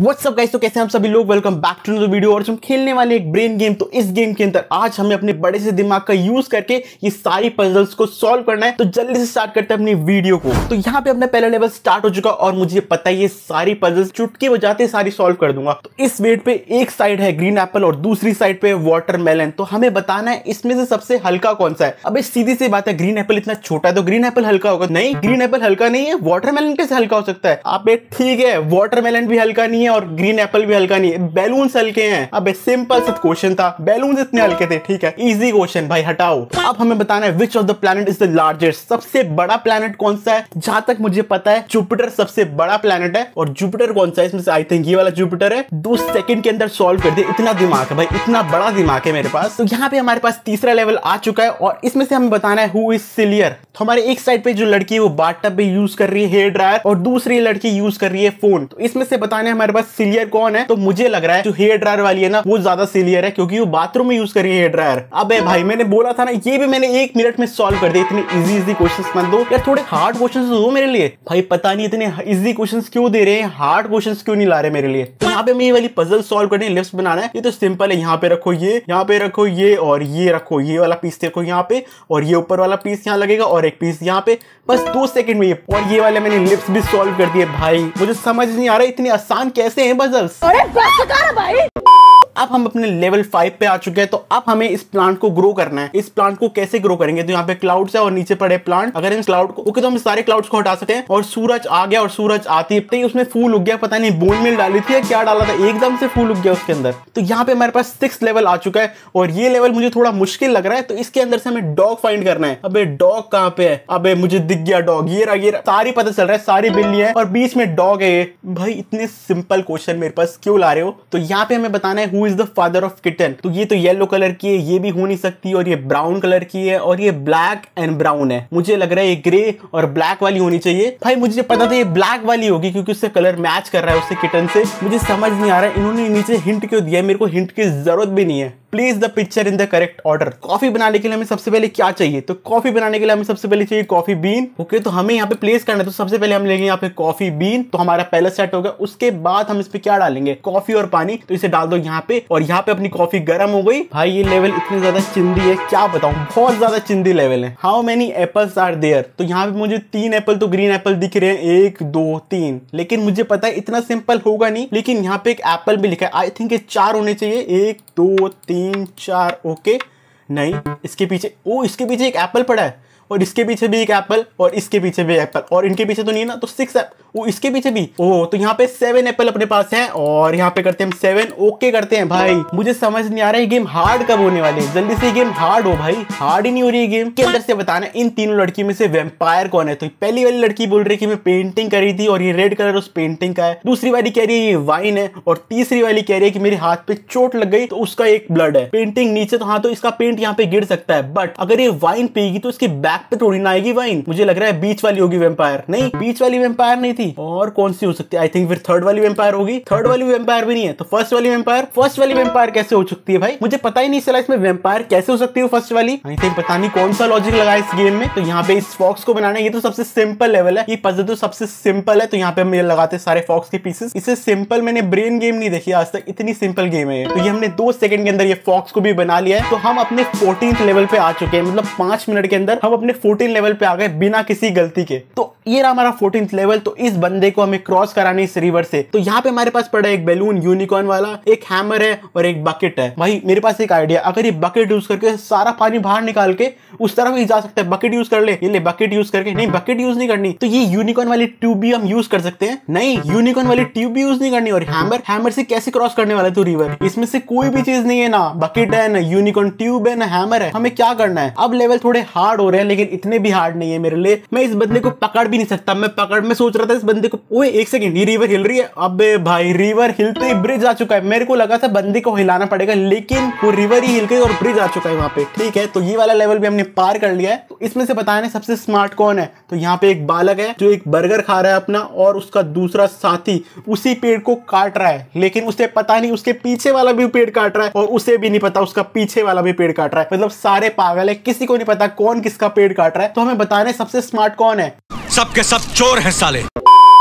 WhatsApp guys, तो कैसे हम सभी लोग welcome back to the video. और हम खेलने वाले एक ब्रेन गेम। तो इस गेम के अंदर आज हमें अपने बड़े से दिमाग का यूज करके ये सारी पजल्स को सॉल्व करना है। तो जल्दी से स्टार्ट करते हैं अपनी वीडियो को। तो यहाँ पे अपना पहला लेवल स्टार्ट हो चुका और मुझे पता है ये सारी पजल्स चुटकी बजाते सारी सॉल्व कर दूंगा। तो इस बेड पे एक साइड है ग्रीन एप्पल और दूसरी साइड पे वाटरमेलन। तो हमें बताना है इसमें से सबसे हल्का कौन सा है। अब सीधी सी बात है, ग्रीन एप्पल इतना छोटा है तो ग्रीन एप्पल हल्का होगा। नहीं, ग्रीन एप्पल हल्का नहीं है। वाटरमेलन कैसे हल्का हो सकता है? आप ठीक है, वाटरमेलन भी हल्का नहीं है और ग्रीन एप्पल भी हल्का नहीं है। बैलून्स हल्के हैं। अबे सिंपल सा क्वेश्चन था, बैलून्स इतने हल्के थे। ठीक है, इजी क्वेश्चन भाई, हटाओ। अब हमें बताना है which of the planet is the largest. सबसे बड़ा प्लैनेट कौन सा है? जहां तक मुझे पता है जुपिटर सबसे बड़ा प्लैनेट है। और जुपिटर कौन सा है इसमें से? आई थिंक ये वाला जुपिटर है। 2 सेकंड के अंदर सॉल्व कर दे, इतना दिमाग है भाई, इतना बड़ा दिमाग है मेरे पास। तो यहाँ पे हमारे पास तीसरा लेवल आ चुका है और इसमें से हमें बताना है हु इज सिलियर। तो हमारे एक साइड पे जो लड़की है वो बाथटब पे यूज कर रही है हेयर ड्रायर और दूसरी लड़की यूज कर रही है फोन। तो इसमें से बताना है हमारे पास सिलियर कौन है। तो मुझे लग रहा है जो हेयर ड्रायर वाली है ना वो ज्यादा सिलियर है क्योंकि वो बाथरूम में यूज कर रही है हेयर ड्रायर। अबे भाई, मैंने बोला था ना ये भी मैंने 1 मिनट में सॉल्व कर दिया। इतने इजी इजी क्वेश्चंस मत दो यार, थोड़े हार्ड क्वेश्चंस दो मेरे लिए। भाई पता नहीं इतने इजी क्वेश्चंस क्यों दे रहे हैं, हार्ड क्वेश्चंस क्यों नहीं ला रहे मेरे लिए। यहाँ पे मैं ये वाली पजल सॉल्व करने लिस्ट बनाना है। ये तो सिंपल है, यहाँ पे रखो ये, यहाँ पे रखो ये और ये रखो ये वाला पीस देखो यहाँ पे, और ये ऊपर वाला पीस यहाँ लगेगा और एक पीस यहाँ पे। बस 2 सेकंड में ये, और ये वाले मैंने लिप्स भी सॉल्व कर दिए। भाई मुझे समझ नहीं आ रहा इतने आसान कैसे हैं पजल्स। अरे बस कर भाई। अब हम अपने लेवल 5 पे आ चुके हैं। तो अब हमें इस प्लांट को ग्रो करना है। इस प्लांट को कैसे ग्रो करेंगे? तो यहाँ पे क्लाउड्स है और नीचे पड़े प्लांट। अगर इन क्लाउड को ओके, तो हम सारे क्लाउड्स को हटा सकते हैं। और सूरज आ गया और सूरज आते ही उसमें फूल उग गया। पता नहीं बोन मिल डाली थी या क्या डाला था, एकदम से फूल उग गया उसके अंदर। तो यहाँ पे हमारे पास 6 लेवल आ चुका है और ये लेवल मुझे थोड़ा मुश्किल लग रहा है। तो इसके अंदर से हमें डॉग फाइंड करना है। अब डॉग कहाँ पे है? अब मुझे दिख गया डॉग, ये सारी पता चल रहा है, सारी बिल्ली है और बीच में डॉग है ये। भाई इतने सिंपल क्वेश्चन मेरे पास क्यों ला रहे हो? तो यहाँ पे हमें बताना है is the father of kitten. तो ये तो येलो कलर की है, ये भी हो नहीं सकती, और ये ब्राउन कलर की है और ये ब्लैक एंड ब्राउन है। मुझे लग रहा है ये ग्रे और ब्लैक वाली होनी चाहिए। भाई मुझे पता था ये ब्लैक वाली होगी क्योंकि उससे कलर मैच कर रहा है उससे किटन से। मुझे समझ नहीं आ रहा है इन्होंने नीचे हिंट क्यों दिया है, मेरे को हिंट की जरूरत भी नहीं है। Place the picture in the correct order. Coffee बनाने के लिए हमें सबसे पहले क्या चाहिए? तो कॉफी बनाने के लिए हमें सबसे पहले चाहिए कॉफी बीन। ओके, तो हमें यहाँ पे प्लेस करना है। तो सबसे पहले हम लेंगे यहाँ पे कॉफी बीन। तो हमारा पहला सेट होगा। उसके बाद हम इस पे क्या डालेंगे? कॉफी और पानी। तो इसे डाल दो यहाँ पे और यहाँ पे अपनी कॉफी गर्म हो गई। भाई ये लेवल इतनी ज्यादा चिंदी है, क्या बताऊं, बहुत ज्यादा चिंदी लेवल है। How many apples are there? तो यहाँ पे मुझे 3 एप्पल तो ग्रीन एप्पल दिख रहे हैं, 1 2 3। लेकिन मुझे पता है इतना सिंपल होगा नहीं, लेकिन यहाँ पे एक एप्पल भी लिखा है। आई थिंक ये 4 होने चाहिए, 1 2 3 4। ओके, नहीं, इसके पीछे ओ इसके पीछे एक एप्पल पड़ा है और इसके पीछे भी एक एप्पल और इसके पीछे भी एप्पल और इनके पीछे तो नहीं है ना। तो 6 एप्पल, वो इसके पीछे भी, ओ तो यहाँ पे 7 एप्पल अपने पास हैं और यहाँ पे करते हैं हम 7। ओके करते हैं। भाई मुझे समझ नहीं आ रहा है गेम हार्ड कब होने वाली है। जल्दी से गेम हार्ड हो भाई, हार्ड ही नहीं हो रही है गेम। के अंदर से बताना इन 3 लड़की में से वेम्पायर कौन है। तो पहली वाली लड़की बोल रही है कि मैं पेंटिंग करी थी और ये रेड कलर उस पेंटिंग का है। दूसरी वाली कह रही है ये वाइन है और तीसरी वाली कह रही है कि मेरे हाथ पे चोट लग गई तो उसका एक ब्लड है। पेंटिंग नीचे तो हाँ, तो इसका पेंट यहाँ पे गिर सकता है, बट अगर ये वाइन पिएगी तो इसके बैक पे थोड़ी ना आएगी वाइन। मुझे लग रहा है बीच वाली होगी वेम्पायर। नहीं, बीच वाली वेम्पायर नहीं थी, और कौन सी हो सकती है? आई थिंक फिर थर्ड वाली वेम्पायर होगी। थर्ड वाली वेम्पायर भी नहीं है, तो फर्स्ट वाली वेम्पायर कैसे हो सकती है? भाई मुझे पता ही नहीं चला इसमें वेम्पायर कैसे हो सकती है फर्स्ट वाली। आई थिंक पता नहीं कौन सा लॉजिक लगा इस गेम में। तो यहाँ पे इस फॉक्स को बनाना है, ये तो सबसे सिंपल लेवल है, ये पजल तो सबसे सिंपल है। तो यहाँ पे हम लगाते सारे फॉक्स के पीसेस। इससे सिंपल मैंने ब्रेन गेम नहीं देखी आज तक, इतनी सिंपल गेम है। तो ये हमने 2 सेकंड के अंदर ये फॉक्स को भी बना लिया है। तो हम अपने 14th लेवल पे आ चुके हैं, मतलब 5 मिनट के अंदर हम अपने 14 लेवल पे आ गए बिना किसी गलती के। तो ये रहा हमारा 14th लेवल। तो इस बंदे को हमें क्रॉस करानी है इस रिवर से। तो यहाँ पे हमारे पास पड़ा है एक बैलून यूनिकॉर्न वाला, एक हैमर है और एक बकेट है। भाई मेरे पास एक आइडिया, अगर ये बकेट यूज करके सारा पानी बाहर निकाल के उस तरफ ही जा सकता है। बकेट यूज कर ले, ये ले बकेट यूज करके। नहीं, बकेट यूज नहीं करनी, तो ये यूनिकॉर्न वाली ट्यूब भी हम यूज कर सकते हैं। नहीं, यूनिकॉर्न वाली ट्यूब भी यूज नहीं करनी। और हैमर से कैसे क्रॉस करने वाला है तू रिवर? इसमें से कोई भी चीज नहीं है, ना बकेट है, ना यूनिकॉर्न ट्यूब है, ना हैमर है। हमें क्या करना है? अब लेवल थोड़े हार्ड हो रहे हैं लेकिन इतने भी हार्ड नहीं है मेरे लिए। मैं इस बंदे को पकड़ भी नहीं सकता। मैं पकड़ में सोच रहा था इस बंदे को, ओए एक सेकंड, ये रिवर हिल रही है। अबे भाई रिवर हिलते ही ब्रिज आ चुका है। मेरे को लगा था बंदे को हिलाना पड़ेगा लेकिन वो रिवर ही हिल गई और ब्रिज आ चुका है वहां पे। ठीक है, तो ये वाला लेवल भी हमने पार कर लिया है। तो इसमें से बताना है सबसे स्मार्ट कौन है। तो यहाँ पे एक बालक है जो एक बर्गर खा रहा है अपना और उसका दूसरा साथी उसी पेड़ को काट रहा है, लेकिन उसे पता नहीं उसके पीछे वाला भी पेड़ काट रहा है और उसे भी नहीं पता उसका पीछे वाला भी पेड़ काट रहा है। मतलब सारे पागल है, किसी को नहीं पता कौन किसका पेड़ काट रहा है। तो हमें बताना है सबसे स्मार्ट कौन है। सबके सब चोर है साले।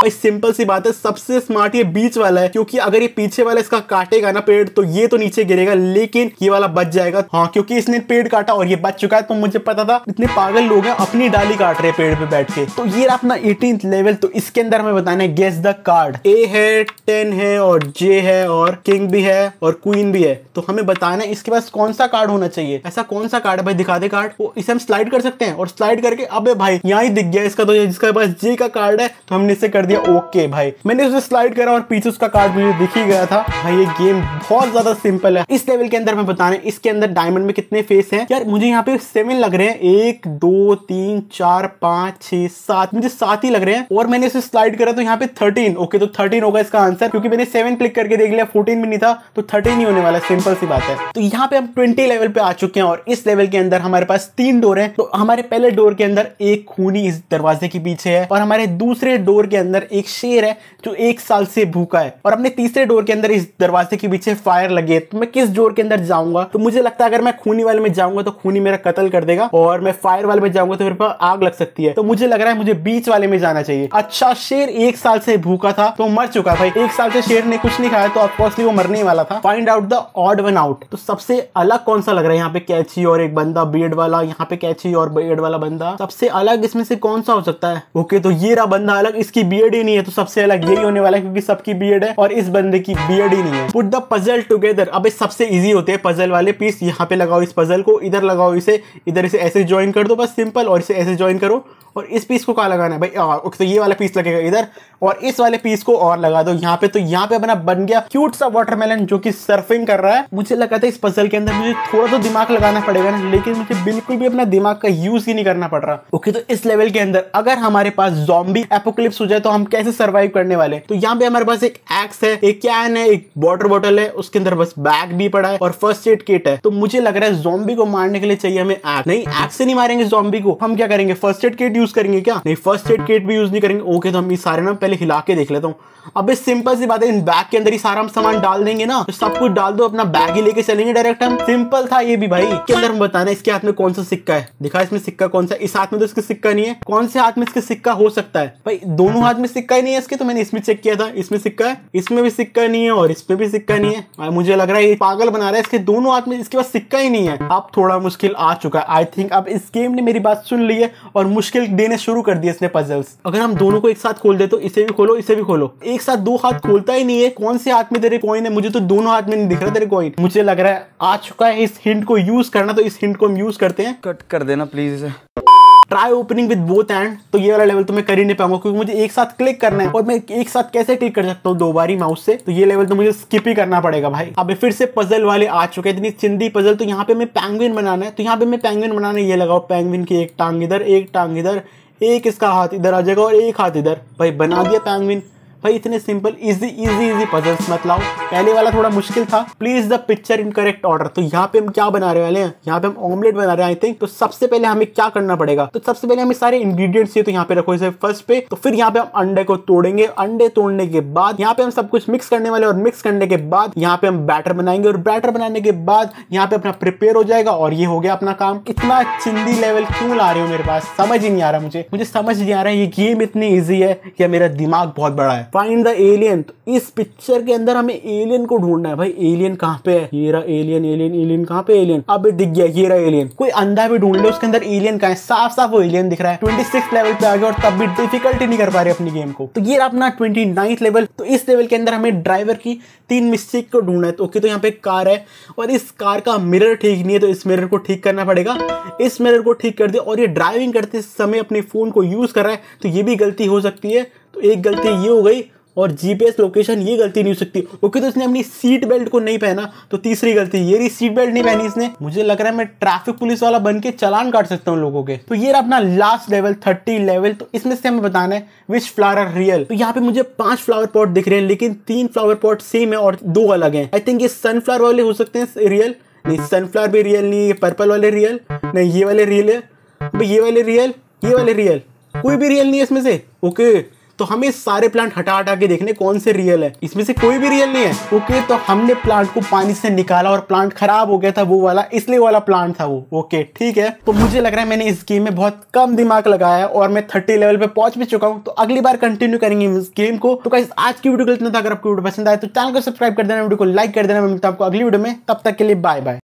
भाई सिंपल सी बात है, सबसे स्मार्ट ये बीच वाला है, क्योंकि अगर ये पीछे वाला इसका काटेगा ना पेड़ तो ये तो नीचे गिरेगा, लेकिन ये वाला बच जाएगा। हाँ, क्योंकि इसने पेड़ काटा और ये बच चुका है। तो मुझे पता था इतने पागल लोग हैं अपनी डाली काट रहे पेड़ पे बैठ के। तो ये अपना 18th लेवल, तो इसके अंदर हमें बताना है गेस द कार्ड। ए है, 10 है और जे है और किंग भी है और क्वीन भी है। तो हमें बताना है इसके पास कौन सा कार्ड होना चाहिए। ऐसा कौन सा कार्ड भाई, दिखा दे कार्ड। वो इसे हम स्लाइड कर सकते हैं और स्लाइड करके, अबे भाई यहाँ ही दिख गया इसका, तो जिसका पास जे का कार्ड है तो हमने इसे कर दिया ओके। भाई मैंने उसे स्लाइड करा और पीछे उसका कार्ड मुझे दिख ही गया था। भाई ये गेम बहुत ज्यादा सिंपल है। इस लेवल के अंदर हमें बताना है इसके अंदर डायमंड में कितने फेस हैं। यार मुझे यहाँ पे 7 लग रहे हैं, 1 2 3 4 5 6 7, मुझे 7 ही लग रहे हैं। और मैंने इसे स्लाइड करा तो यहाँ पे 13, ओके तो 13 होगा इसका आंसर, क्योंकि मैंने 7 क्लिक करके देख लिया, 14 भी नहीं था तो 13 ही होने वाला, सिंपल सी बात है। तो यहाँ पे हम 20 लेवल पे आ चुके हैं और इस लेवल के अंदर हमारे पास 3 डोर है। तो हमारे पहले डोर के अंदर एक खूनी इस दरवाजे के पीछे है और हमारे दूसरे डोर के अंदर एक शेर है जो 1 साल से भूखा है, और अपने तीसरे डोर के अंदर इस दरवाजे के पीछे फायर लगे। तो मैं किस डोर के अंदर जाऊंगा? तो मुझे लगता है अगर मैं खूनी वाले में जाऊंगा तो खूनी मेरा कत्ल कर देगा, और मैं फायर वाले में जाऊंगा तो मेरे पर आग लग सकती है। तो मुझे लग रहा है मुझे बीच वाले में जाना चाहिए। अच्छा, शेर 1 साल से भूखा था तो मर चुका। भाई 1 साल से शेर ने कुछ नहीं खाया तो ऑब्वियसली वो मरने वाला था। Find out the odd one out. तो सबसे अलग कौन सा लग रहा है? यहाँ पे कैची और एक बंदा बीएड वाला, यहाँ पे कैची और बीएड वाला बंदा। सबसे अलग इसमें से कौन सा हो सकता है? ओके तो ये रहा बंदा अलग, इसकी बीएड ही नहीं है तो सबसे अलग यही होने वाला है, क्योंकि सबकी बीएड है और इस बंदे की बीएड ही नहीं है। Put the puzzle together. अब सबसे इजी होते हैं पजल वाले पीस। यहाँ पे लगाओ इस पजल को, इधर लगाओ इसे, इधर इसे ऐसे ज्वाइन कर दो बस सिंपल, और इसे ऐसे ज्वाइन करो, और इस पीस को कहाँ लगाना है भाई? ओके तो ये वाला पीस लगेगा इधर, और इस वाले पीस को और लगा दो यहाँ पे। तो यहाँ पे अपना बन गया क्यूट सा वाटरमेलन जो कि सर्फिंग कर रहा है। मुझे लगा था इस पजल के अंदर मुझे थोड़ा तो दिमाग लगाना पड़ेगा ना, लेकिन मुझे बिल्कुल भी अपना दिमाग का यूज ही नहीं करना पड़ रहा। ओके तो इस लेवल के अंदर अगर हमारे पास ज़ॉम्बी एपोकलिप्स हो जाए तो हम कैसे सर्वाइव करने वाले? तो यहाँ पे हमारे पास एक एक्स है, एक कैन है, एक वाटर बॉटल है, उसके अंदर बस बैग भी पड़ा है और फर्स्ट एड किट है। तो मुझे लग रहा है ज़ॉम्बी को मारने के लिए चाहिए हमें एक्स। नहीं, एक्स से नहीं मारेंगे ज़ॉम्बी को, हम क्या करेंगे? फर्स्ट एड किट यूज करेंगे क्या? नहीं, फर्स्ट एड किट भी यूज नहीं करेंगे। ओके तो हम ये सारे ना पहले हिला के देख लेता हूँ। अब सिंपल सी बात है, इन बैग के अंदर ही सारा हम सामान डाल देंगे ना, तो सब कुछ डाल दो, अपना बैग ही लेके चलेंगे डायरेक्ट हम। सिंपल था ये भी। भाई के अंदर हम बताना है इसके हाथ में कौन सा सिक्का है। दिखा इसमें सिक्का कौन सा? इस हाथ में तो इसके सिक्का नहीं है। कौन से हाथ में इसके सिक्का हो सकता है? भाई दोनों हाथ में सिक्का ही नहीं है इसके। तो मैंने इसमें चेक किया था, इसमें सिक्का है, इसमें भी सिक्का नहीं है और इसमें भी सिक्का नहीं है। मुझे लग रहा है ये पागल बना रहा है, इसके दोनों हाथ में इसके पास सिक्का ही नहीं है। अब थोड़ा मुश्किल आ चुका है। आई थिंक अब इस गेम ने मेरी बात सुन ली है और मुश्किल देने शुरू कर दिया इसने पजल्स। अगर हम दोनों को एक साथ खोल दे तो इसे भी खोलो, इसे भी खोलो, एक साथ दो हाथ खोलता ही नहीं है। कौन से हाथ में तेरे कॉइन है? मुझे तो दोनों हाथ में नहीं दिख रहा तेरे कॉइन। मुझे लग रहा है आ चुका है इस हिंट को यूज करना, तो इस हिंट को हम यूज करते हैं। कट कर देना प्लीज इसे। Try opening with both hand. तो ये वाला लेवल तो मैं कर ही नहीं पाऊंगा, क्योंकि मुझे एक साथ क्लिक करना है, और मैं एक साथ कैसे क्लिक कर सकता हूँ 2 बार ही माउस से? तो ये लेवल तो मुझे स्किप ही करना पड़ेगा। भाई अब फिर से पजल वाले आ चुके हैं, इतनी चिंदी पजल। तो यहाँ पे मैं पेंगुइन बनाना है, तो यहाँ पे मैं पेंगुइन बनाना है। ये लगाओ पेंगुइन की एक टांग इधर, एक टांग इधर, एक इसका हाथ इधर आ जाएगा और एक हाथ इधर। भाई बना दिया पेंगुइन। भाई इतने सिंपल, इजी पजल्स मत लाओ। पहले वाला थोड़ा मुश्किल था। Please the picture in correct order. तो यहाँ पे हम क्या बनाने वाले हैं? यहाँ पे हम ऑमलेट बना रहे हैं आई थिंक। तो सबसे पहले हमें क्या करना पड़ेगा? तो सबसे पहले हमें सारे इंग्रेडिएंट्स चाहिए, तो यहाँ पे रखो इसे फर्स्ट पे। तो फिर यहाँ पे हम अंडे को तोड़ेंगे, अंडे तोड़ने के बाद यहाँ पे हम सब कुछ मिक्स करने वाले, और मिक्स करने के बाद यहाँ पे हम बैटर बनाएंगे, और बैटर बनाने के बाद यहाँ पे अपना प्रिपेयर हो जाएगा। और ये हो गया अपना काम। इतना चिंदी लेवल क्यों ला रहे हो मेरे पास? समझ ही नहीं आ रहा मुझे समझ नहीं आ रहा है ये गेम इतनी ईजी है या मेरा दिमाग बहुत बड़ा है। Find the alien. तो इस पिक्चर के अंदर हमें एलियन को ढूंढना है। भाई एलियन कहाँ पे है? ये रहा एलियन, एलियन एलियन कहाँ पे एलियन? अब दिख गया, ये रहा एलियन। कोई अंधा भी ढूंढ ले उसके अंदर एलियन कहाँ है, साफ साफ वो एलियन दिख रहा है। 26 लेवल पे आ गया और तब भी डिफिकल्टी नहीं कर पा रहे अपनी गेम को। तो ये अपना 29 लेवल। तो इस लेवल के अंदर हमें ड्राइवर की 3 मिस्टेक को ढूंढना है। तो ओके तो यहाँ पे कार है और इस कार का मिरर ठीक नहीं है, तो इस मिरर को ठीक करना पड़ेगा। इस मिरर को ठीक कर दिया, और ये ड्राइविंग करते समय अपने फोन को यूज कर रहा है, तो ये भी गलती हो सकती है। तो एक गलती ये हो गई, और जीपीएस लोकेशन ये गलती नहीं हो सकती। ओके तो इसने अपनी सीट बेल्ट को नहीं पहना, तो तीसरी गलती ये रही, सीट बेल्ट नहीं पहनी इसने। मुझे लग रहा है मैं ट्रैफिक पुलिस वाला बन के चालान काट सकता हूँ लोगों के। तो ये रहा अपना लास्ट लेवल 30 लेवल। तो इसमें से हमें बताना है विच फ्लावर आर रियल। तो यहाँ पे मुझे 5 फ्लावर पॉट दिख रहे हैं, लेकिन 3 फ्लावर पॉट सेम है और 2 अलग है। आई थिंक ये सनफ्लावर वाले हो सकते हैं रियल। नहीं, सनफ्लावर भी रियल नहीं, ये पर्पल वाले रियल नहीं, ये वाले रियल है, ये वाले रियल, ये वाले रियल, कोई भी रियल नहीं है इसमें से। ओके तो हमें सारे प्लांट हटा हटा के देखने कौन से रियल है, इसमें से कोई भी रियल नहीं है। ओके, तो हमने प्लांट को पानी से निकाला और प्लांट खराब हो गया था, वो वाला इसलिए वाला प्लांट था वो। ओके ठीक है, तो मुझे लग रहा है मैंने इस गेम में बहुत कम दिमाग लगाया और मैं 30 लेवल पे पहुंच भी चुका हूँ। तो अगली बार कंटिन्यू करेंगे इस गेम को। तो गाइस आज की वीडियो को इतना था, अगर आपको वीडियो पसंद आए तो चैनल को सब्सक्राइब कर देना, वीडियो को लाइक कर देना। मैं मिलता हूं आपको अगली वीडियो में, तब तक के लिए बाय बाय।